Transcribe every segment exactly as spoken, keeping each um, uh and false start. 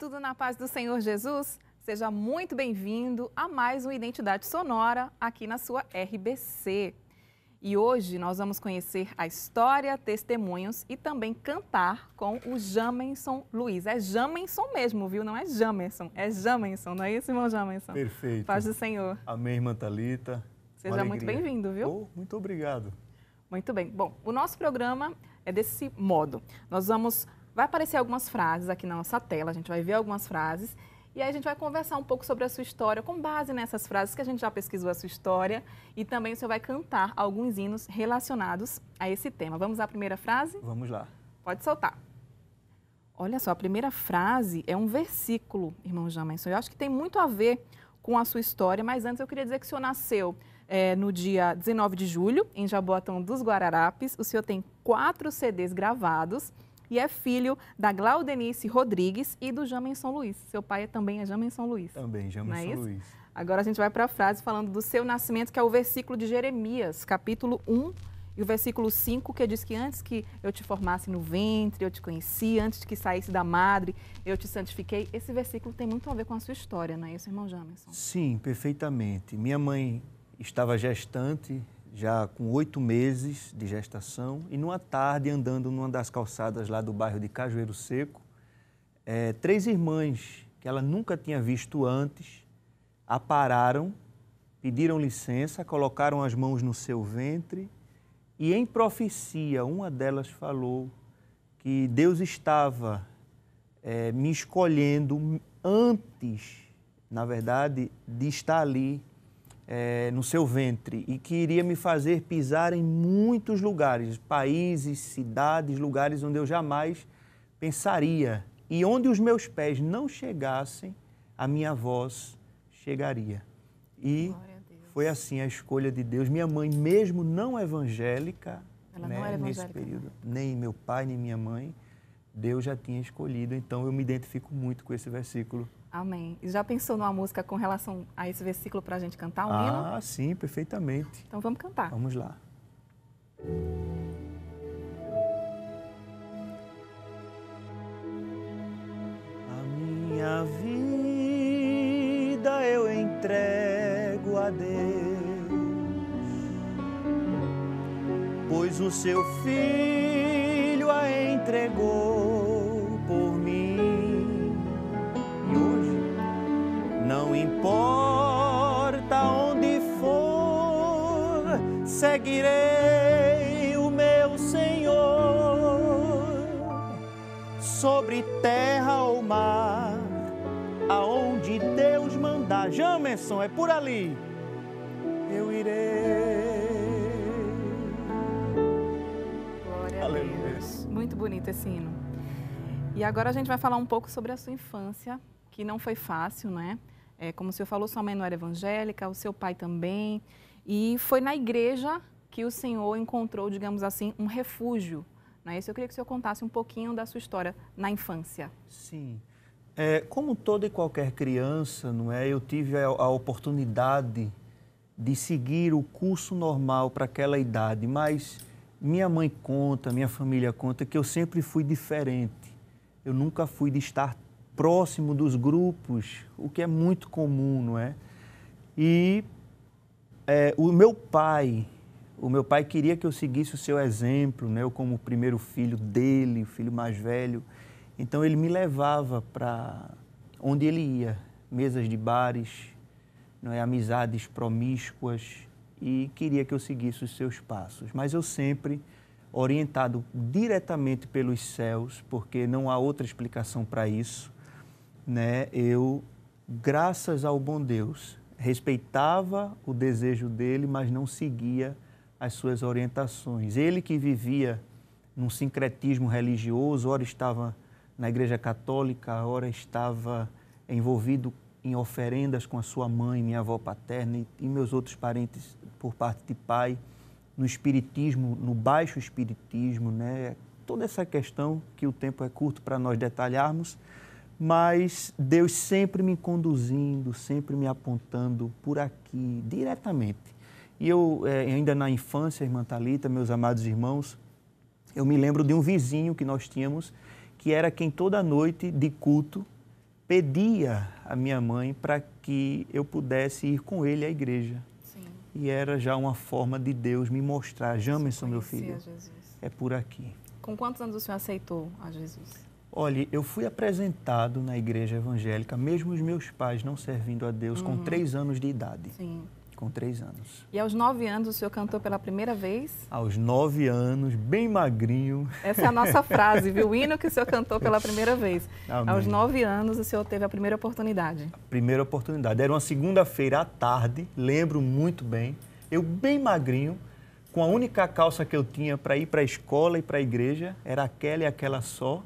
tudo na paz do Senhor Jesus. Seja muito bem-vindo a mais um Identidade Sonora aqui na sua R B C. E hoje nós vamos conhecer a história, testemunhos e também cantar com o Jamenson Luiz. É Jamenson mesmo, viu? Não é Jamerson, é Jamenson, não é isso, irmão Jamenson? Perfeito. Paz do Senhor. Amém, irmã Talita. Seja muito bem-vindo, viu? Oh, muito obrigado. Muito bem. Bom, o nosso programa é desse modo. Nós vamos... Vai aparecer algumas frases aqui na nossa tela, a gente vai ver algumas frases e aí a gente vai conversar um pouco sobre a sua história, com base nessas frases que a gente já pesquisou a sua história e também você vai cantar alguns hinos relacionados a esse tema. Vamos à primeira frase? Vamos lá. Pode soltar. Olha só, a primeira frase é um versículo, irmão Jamenson. Eu acho que tem muito a ver com a sua história, mas antes eu queria dizer que o senhor nasceu é, no dia dezenove de julho, em Jaboatão dos Guararapes. O senhor tem quatro C Ds gravados. E é filho da Glaudenice Rodrigues e do Jamenson Luiz. Seu pai também é Jamenson Luiz. Também, Jamenson é Luiz. Agora a gente vai para a frase falando do seu nascimento, que é o versículo de Jeremias, capítulo um, e o versículo cinco, que diz que antes que eu te formasse no ventre, eu te conheci, antes que saísse da madre, eu te santifiquei. Esse versículo tem muito a ver com a sua história, não é isso, irmão Jamenson? Sim, perfeitamente. Minha mãe estava gestante, já com oito meses de gestação, e numa tarde, andando numa das calçadas lá do bairro de Cajueiro Seco, é, três irmãs que ela nunca tinha visto antes, a pararam, pediram licença, colocaram as mãos no seu ventre e, em profecia, uma delas falou que Deus estava é, me escolhendo antes, na verdade, de estar ali, É, no seu ventre, e que iria me fazer pisar em muitos lugares, países, cidades, lugares onde eu jamais pensaria. E onde os meus pés não chegassem, a minha voz chegaria. E foi assim a escolha de Deus. Minha mãe, mesmo não evangélica, ela né, não era nesse evangélica, período, não. nem meu pai, nem minha mãe, Deus já tinha escolhido. Então, eu me identifico muito com esse versículo. Amém. E já pensou numa música com relação a esse versículo para a gente cantar, um hino? Ah, sim, perfeitamente. Então vamos cantar. Vamos lá. A minha vida eu entrego a Deus, pois o seu filho a entregou por mim. Não importa onde for, seguirei o meu Senhor. Sobre terra ou mar, aonde Deus mandar. Jamenson, é por ali. Eu irei. Glória a Deus. Muito bonito esse hino. E agora a gente vai falar um pouco sobre a sua infância, que não foi fácil, né? É, como o senhor falou, sua mãe não era evangélica, o seu pai também. E foi na igreja que o senhor encontrou, digamos assim, um refúgio. Né? Isso eu queria que o senhor contasse um pouquinho da sua história na infância. Sim. É, como toda e qualquer criança, não é? Eu tive a, a oportunidade de seguir o curso normal para aquela idade. Mas minha mãe conta, minha família conta que eu sempre fui diferente. Eu nunca fui de estar próximo dos grupos, o que é muito comum, não é? E é, o meu pai, o meu pai queria que eu seguisse o seu exemplo, né? Eu como o primeiro filho dele, o filho mais velho, então ele me levava para onde ele ia, mesas de bares, não é? Amizades promíscuas, e queria que eu seguisse os seus passos, mas eu sempre orientado diretamente pelos céus, porque não há outra explicação para isso. Né? Eu, graças ao bom Deus, respeitava o desejo dele, mas não seguia as suas orientações. Ele que vivia num sincretismo religioso, ora estava na Igreja Católica, ora estava envolvido em oferendas com a sua mãe, minha avó paterna e meus outros parentes por parte de pai, no espiritismo, no baixo espiritismo, né? Toda essa questão que o tempo é curto para nós detalharmos. Mas Deus sempre me conduzindo, sempre me apontando por aqui, diretamente. E eu, é, ainda na infância, irmã Talita, meus amados irmãos, eu me lembro de um vizinho que nós tínhamos, que era quem toda noite de culto, pedia a minha mãe para que eu pudesse ir com ele à igreja. Sim. E era já uma forma de Deus me mostrar, Jamenson, meu filho, é por aqui. Com quantos anos o senhor aceitou a Jesus? Olha, eu fui apresentado na igreja evangélica, mesmo os meus pais não servindo a Deus, uhum. com três anos de idade. Sim. Com três anos. E aos nove anos o senhor cantou pela primeira vez? Aos nove anos, bem magrinho. Essa é a nossa frase, viu? O hino que o senhor cantou pela primeira vez. Amém. Aos nove anos o senhor teve a primeira oportunidade. A primeira oportunidade. Era uma segunda-feira à tarde, lembro muito bem. Eu bem magrinho, com a única calça que eu tinha para ir para a escola e para a igreja, era aquela e aquela só.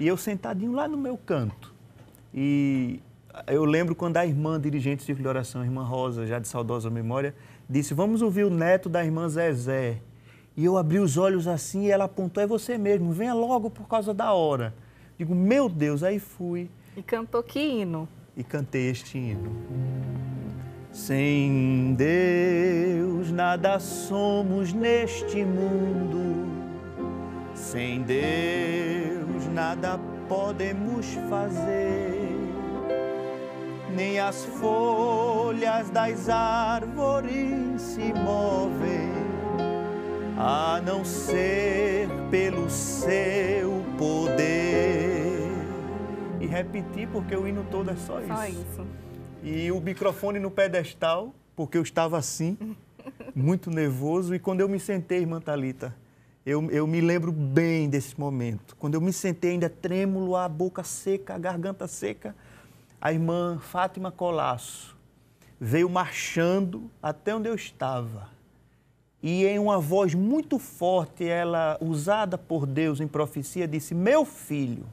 E eu sentadinho lá no meu canto. E eu lembro quando a irmã dirigente do círculo de oração, a irmã Rosa, já de saudosa memória, disse, vamos ouvir o neto da irmã Zezé. E eu abri os olhos assim e ela apontou, é você mesmo, venha logo por causa da hora. Digo, meu Deus, aí fui. E cantou que hino? E cantei este hino. Sem Deus nada somos neste mundo, sem Deus nada podemos fazer, nem as folhas das árvores se movem, a não ser pelo seu poder. E repeti, porque o hino todo é só isso. Só isso. E o microfone no pedestal, porque eu estava assim, muito nervoso, e quando eu me sentei, irmã Talita, Eu, eu me lembro bem desse momento. Quando eu me sentei ainda trêmulo, a boca seca, a garganta seca, a irmã Fátima Colasso veio marchando até onde eu estava. E em uma voz muito forte, ela, usada por Deus em profecia, disse, meu filho,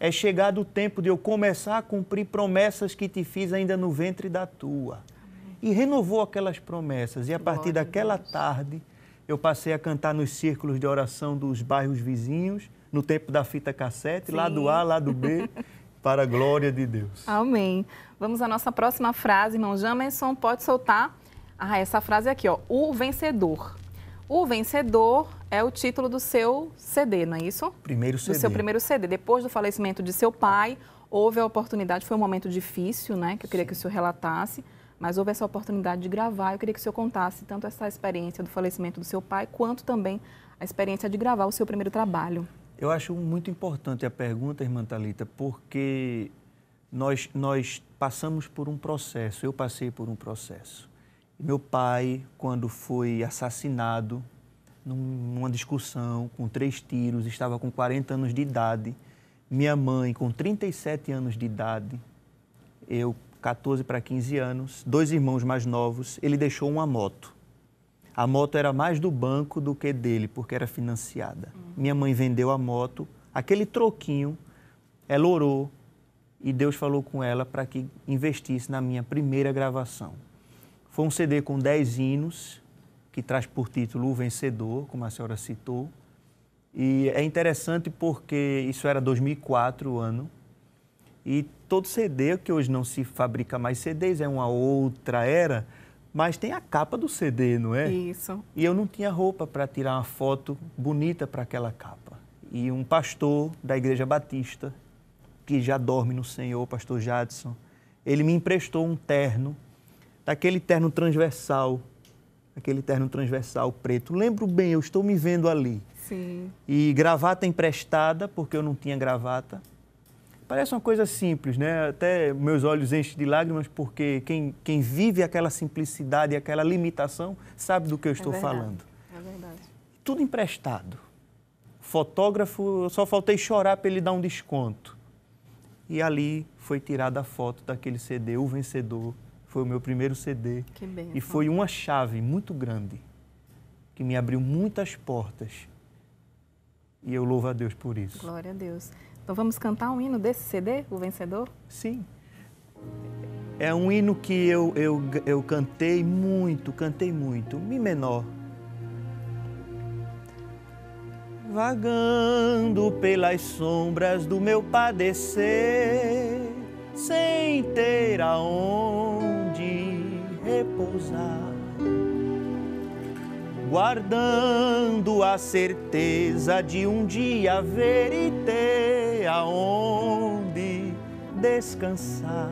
é chegado o tempo de eu começar a cumprir promessas que te fiz ainda no ventre da tua. Amém. E renovou aquelas promessas. E a partir Glória daquela tarde... eu passei a cantar nos círculos de oração dos bairros vizinhos, no tempo da fita cassete, Sim. lá do A, lá do B, para a glória de Deus. Amém. Vamos à nossa próxima frase, irmão Jamenson, pode soltar. Ah, essa frase aqui, ó, O Vencedor. O Vencedor é o título do seu C D, não é isso? Primeiro C D. Do seu primeiro C D. Depois do falecimento de seu pai, houve a oportunidade, foi um momento difícil, né, que eu queria Sim. que o senhor relatasse. Mas houve essa oportunidade de gravar. Eu queria que o senhor contasse tanto essa experiência do falecimento do seu pai, quanto também a experiência de gravar o seu primeiro trabalho. Eu acho muito importante a pergunta, irmã Talita, porque nós, nós passamos por um processo, eu passei por um processo. Meu pai, quando foi assassinado, numa discussão, com três tiros, estava com quarenta anos de idade. Minha mãe, com trinta e sete anos de idade, eu... quatorze para quinze anos, dois irmãos mais novos, ele deixou uma moto. A moto era mais do banco do que dele, porque era financiada. Uhum. Minha mãe vendeu a moto, aquele troquinho, ela orou e Deus falou com ela para que investisse na minha primeira gravação. Foi um C D com dez hinos, que traz por título O Vencedor, como a senhora citou. E é interessante porque isso era dois mil e quatro o ano, e todo C D, que hoje não se fabrica mais C Ds, é uma outra era, mas tem a capa do C D, não é? Isso. E eu não tinha roupa para tirar uma foto bonita para aquela capa. E um pastor da Igreja Batista, que já dorme no Senhor, o pastor Jadson, ele me emprestou um terno, daquele terno transversal, aquele terno transversal preto. Lembro bem, eu estou me vendo ali. Sim. E gravata emprestada, porque eu não tinha gravata. Parece uma coisa simples, né? Até meus olhos enchem de lágrimas, porque quem, quem vive aquela simplicidade e aquela limitação sabe do que eu estou é verdade, falando. É verdade. Tudo emprestado. Fotógrafo, eu só faltei chorar para ele dar um desconto. E ali foi tirada a foto daquele C D, O Vencedor. Foi o meu primeiro C D. Que bem, e foi uma chave muito grande, que me abriu muitas portas. E eu louvo a Deus por isso. Glória a Deus. Então vamos cantar um hino desse C D, O Vencedor? Sim. É um hino que eu, eu, eu cantei muito, cantei muito, Mi menor. Vagando pelas sombras do meu padecer, sem ter aonde repousar, guardando a certeza de um dia ver e ter aonde descansar.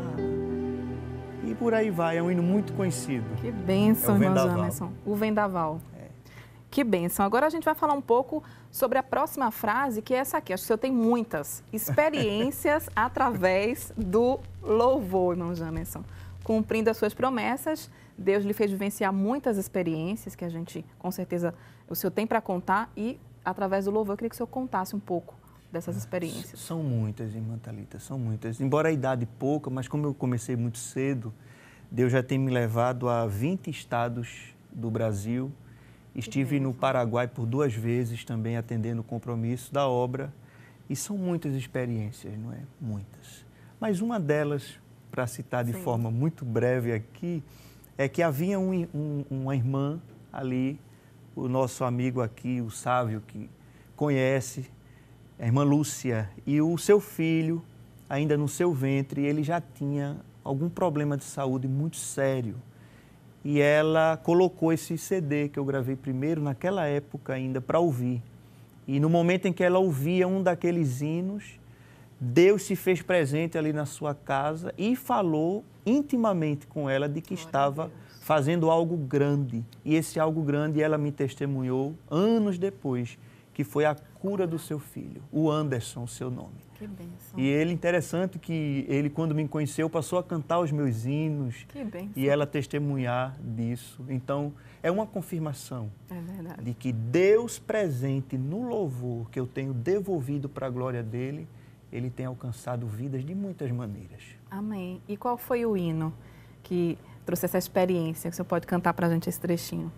E por aí vai, é um hino muito conhecido. Que bênção, é irmão Jamenson. O Vendaval. É. Que bênção. Agora a gente vai falar um pouco sobre a próxima frase, que é essa aqui. Acho que o senhor tem muitas experiências através do louvor, irmão Jamenson. Cumprindo as suas promessas, Deus lhe fez vivenciar muitas experiências que a gente, com certeza, o senhor tem para contar. E, através do louvor, eu queria que o senhor contasse um pouco dessas experiências. São muitas, irmã Talita, são muitas. Embora a idade pouca, mas como eu comecei muito cedo, Deus já tem me levado a vinte estados do Brasil. Estive no Paraguai por duas vezes também, atendendo o compromisso da obra. E são muitas experiências, não é? Muitas. Mas uma delas, para citar de Sim. forma muito breve aqui, é que havia um, um, uma irmã ali, o nosso amigo aqui, o Sávio, que conhece, a irmã Lúcia, e o seu filho, ainda no seu ventre, ele já tinha algum problema de saúde muito sério. E ela colocou esse C D que eu gravei primeiro, naquela época ainda, para ouvir. E no momento em que ela ouvia um daqueles hinos, Deus se fez presente ali na sua casa e falou intimamente com ela de que estava fazendo algo grande. E esse algo grande ela me testemunhou anos depois, que foi a cura do seu filho, o Anderson, seu nome. Que bênção. E ele, interessante que ele, quando me conheceu, passou a cantar os meus hinos. Que bênção. E ela testemunhar disso. Então, é uma confirmação é verdade. de que Deus presente no louvor que eu tenho devolvido para a glória dele, ele tem alcançado vidas de muitas maneiras. Amém. E qual foi o hino que trouxe essa experiência? Que o senhor pode cantar para a gente esse trechinho?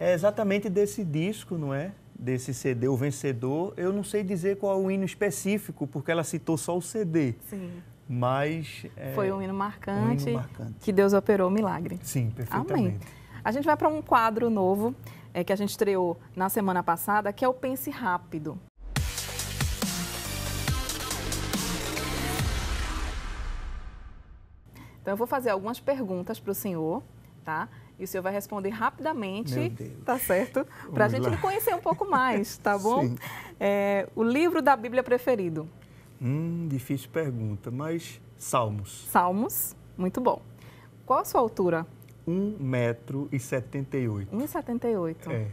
É exatamente desse disco, não é? Desse C D, O Vencedor. Eu não sei dizer qual é o hino específico, porque ela citou só o C D. Sim. Mas... É... Foi um hino marcante, um hino marcante. Que Deus operou o milagre. Sim, perfeitamente. Amém. A gente vai para um quadro novo, é, que a gente estreou na semana passada, que é o Pense Rápido. Então, eu vou fazer algumas perguntas para o senhor, tá? E o senhor vai responder rapidamente, Meu Deus. tá certo? Para a gente lhe conhecer um pouco mais, tá bom? É, o livro da Bíblia preferido? Hum, difícil pergunta, mas Salmos. Salmos, muito bom. Qual a sua altura? um metro e setenta e oito. um metro e setenta e oito. É.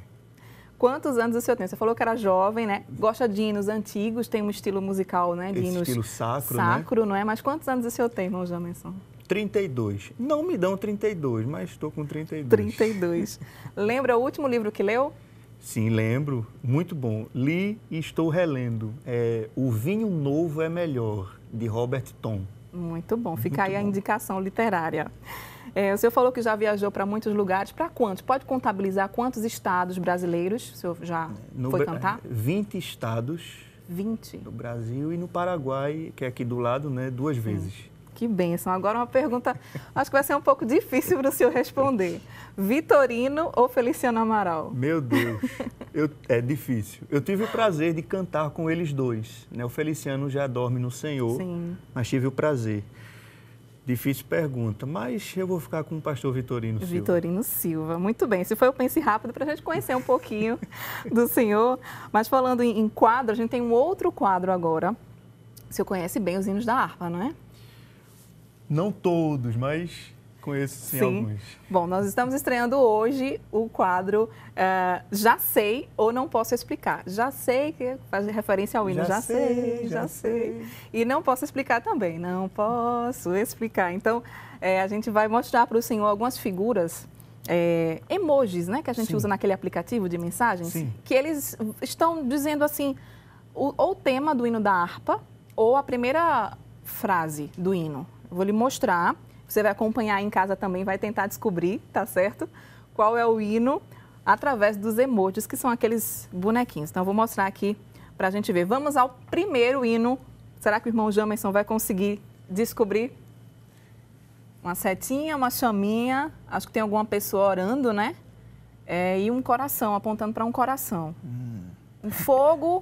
Quantos anos o senhor tem? Você falou que era jovem, né? Gosta de hinos antigos, tem um estilo musical, né? De Esse hinos estilo sacro, sacro, né? não é? Mas quantos anos o senhor tem, irmão Jamenson? trinta e dois. Não me dão trinta e dois, mas estou com trinta e dois. trinta e dois. Lembra o último livro que leu? Sim, lembro. Muito bom. Li e estou relendo. É, O Vinho Novo é Melhor, de Robert Thom. Muito bom. Fica Muito aí bom. a indicação literária. É, o senhor falou que já viajou para muitos lugares. Para quantos? Pode contabilizar quantos estados brasileiros? O senhor já no, foi cantar? vinte estados. vinte? No Brasil e no Paraguai, que é aqui do lado, né? Duas vezes. Hum. Que bênção. Agora uma pergunta, acho que vai ser um pouco difícil para o senhor responder. Vitorino ou Feliciano Amaral? Meu Deus, eu, é difícil. Eu tive o prazer de cantar com eles dois. Né? O Feliciano já dorme no Senhor, Sim. mas tive o prazer. Difícil pergunta, mas eu vou ficar com o pastor Vitorino Silva. Vitorino Silva, muito bem. Esse foi o Pense Rápido para a gente conhecer um pouquinho do senhor. Mas falando em, em quadro, a gente tem um outro quadro agora. O senhor conhece bem os hinos da harpa, não é? Não todos, mas conheço sim, sim alguns. Bom, nós estamos estreando hoje o quadro uh, Já Sei ou Não Posso Explicar. Já sei, que faz referência ao hino Já, já sei, sei, já sei. sei. E não posso explicar também, não posso explicar. Então, é, a gente vai mostrar para o senhor algumas figuras, é, emojis, né, que a gente sim. usa naquele aplicativo de mensagens, sim. que eles estão dizendo assim, o, ou o tema do hino da harpa ou a primeira frase do hino. Vou lhe mostrar, você vai acompanhar em casa também, vai tentar descobrir, tá certo? Qual é o hino através dos emojis, que são aqueles bonequinhos. Então, eu vou mostrar aqui pra gente ver. Vamos ao primeiro hino. Será que o irmão Jamenson vai conseguir descobrir? Uma setinha, uma chaminha, acho que tem alguma pessoa orando, né? É, e um coração, apontando para um coração. Hum. Um fogo,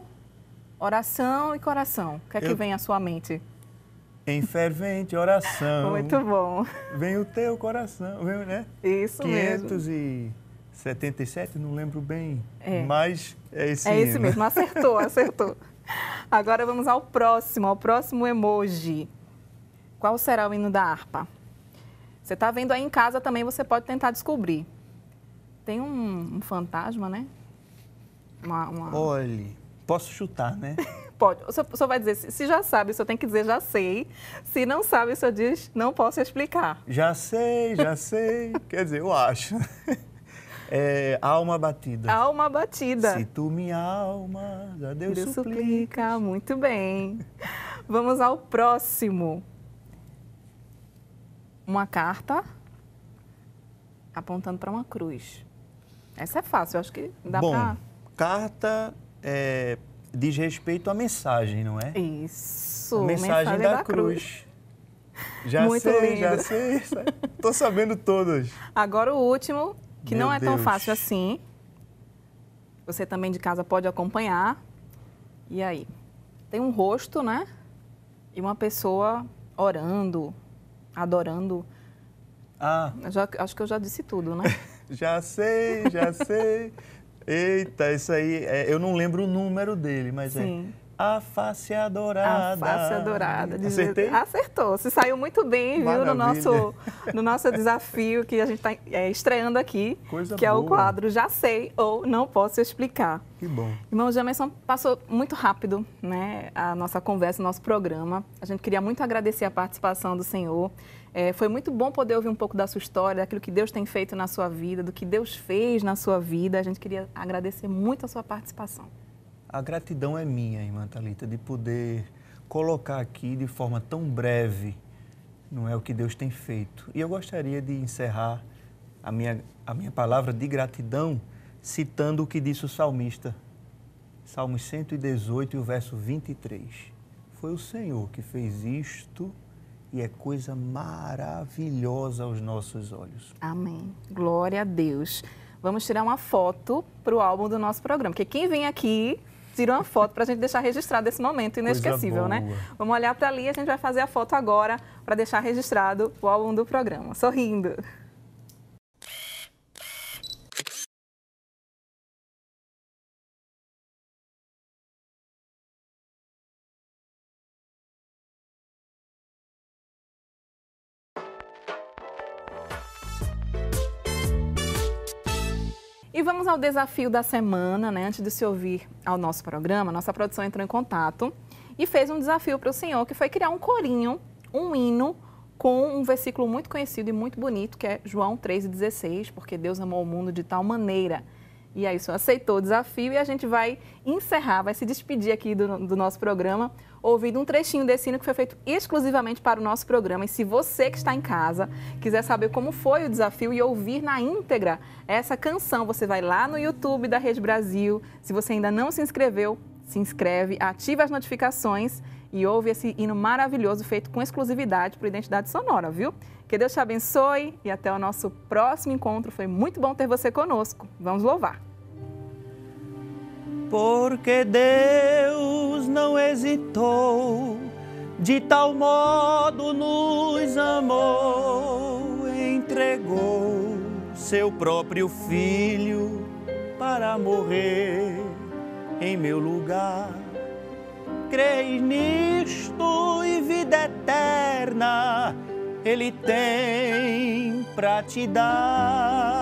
oração e coração. O que é eu... que vem à sua mente? Em fervente oração. Muito bom. Vem o teu coração, vem, né? Isso quinhentos e setenta e sete, mesmo. não lembro bem, é. mas é esse mesmo. É esse mesmo, acertou, acertou. Agora vamos ao próximo, ao próximo emoji. Qual será o hino da harpa? Você está vendo aí em casa também, você pode tentar descobrir. Tem um, um fantasma, né? Uma, uma... Olha, posso chutar, né? Pode. O senhor, o senhor vai dizer, se já sabe, o senhor tem que dizer já sei. Se não sabe, o senhor diz, não posso explicar. Já sei, já sei. Quer dizer, eu acho. É, alma batida. Alma batida. Se tu minha alma, já Deus, Deus suplica. suplica. Muito bem. Vamos ao próximo. Uma carta apontando para uma cruz. Essa é fácil, eu acho que dá para... Bom, carta é, diz respeito à mensagem, não é? Isso, a mensagem, mensagem da, da cruz. cruz. Já Muito sei, lindo. já sei. Estou sabendo todas. Agora o último, que Meu não é Deus. tão fácil assim. Você também de casa pode acompanhar. E aí? Tem um rosto, né? E uma pessoa orando... Adorando. Ah. Já, acho que eu já disse tudo, né? já sei, já sei. Eita, isso aí, é, eu não lembro o número dele, mas Sim. é... A face adorada. A face adorada. Acertei? Acertou. Você saiu muito bem, Maravilha. viu, no nosso, no nosso desafio que a gente está é, estreando aqui, Coisa que boa. é o quadro Já Sei ou Não Posso Explicar. Que bom. Irmão Jamenson, passou muito rápido, né, a nossa conversa, o nosso programa. A gente queria muito agradecer a participação do senhor. É, foi muito bom poder ouvir um pouco da sua história, daquilo que Deus tem feito na sua vida, do que Deus fez na sua vida. A gente queria agradecer muito a sua participação. A gratidão é minha, irmã Talita, de poder colocar aqui de forma tão breve, não é, o que Deus tem feito. E eu gostaria de encerrar a minha, a minha palavra de gratidão citando o que disse o salmista, Salmos cento e dezoito, e o verso vinte e três. Foi o Senhor que fez isto e é coisa maravilhosa aos nossos olhos. Amém. Glória a Deus. Vamos tirar uma foto para o álbum do nosso programa, porque quem vem aqui... Tira uma foto para a gente deixar registrado esse momento inesquecível, né? Vamos olhar para ali e a gente vai fazer a foto agora para deixar registrado o álbum do programa. Sorrindo. E vamos ao desafio da semana, né? Antes de se ouvir ao nosso programa, nossa produção entrou em contato e fez um desafio para o senhor, que foi criar um corinho, um hino, com um versículo muito conhecido e muito bonito, que é João três dezesseis, porque Deus amou o mundo de tal maneira. E aí o senhor aceitou o desafio e a gente vai encerrar, vai se despedir aqui do, do nosso programa, ouvindo um trechinho desse hino que foi feito exclusivamente para o nosso programa. E se você que está em casa quiser saber como foi o desafio e ouvir na íntegra essa canção, você vai lá no YouTube da Rede Brasil. Se você ainda não se inscreveu, se inscreve, ativa as notificações e ouve esse hino maravilhoso feito com exclusividade para Identidade Sonora, viu? Que Deus te abençoe e até o nosso próximo encontro. Foi muito bom ter você conosco. Vamos louvar! Porque Deus não hesitou, de tal modo nos amou, entregou seu próprio Filho para morrer em meu lugar. Creis nisto e vida eterna Ele tem para te dar.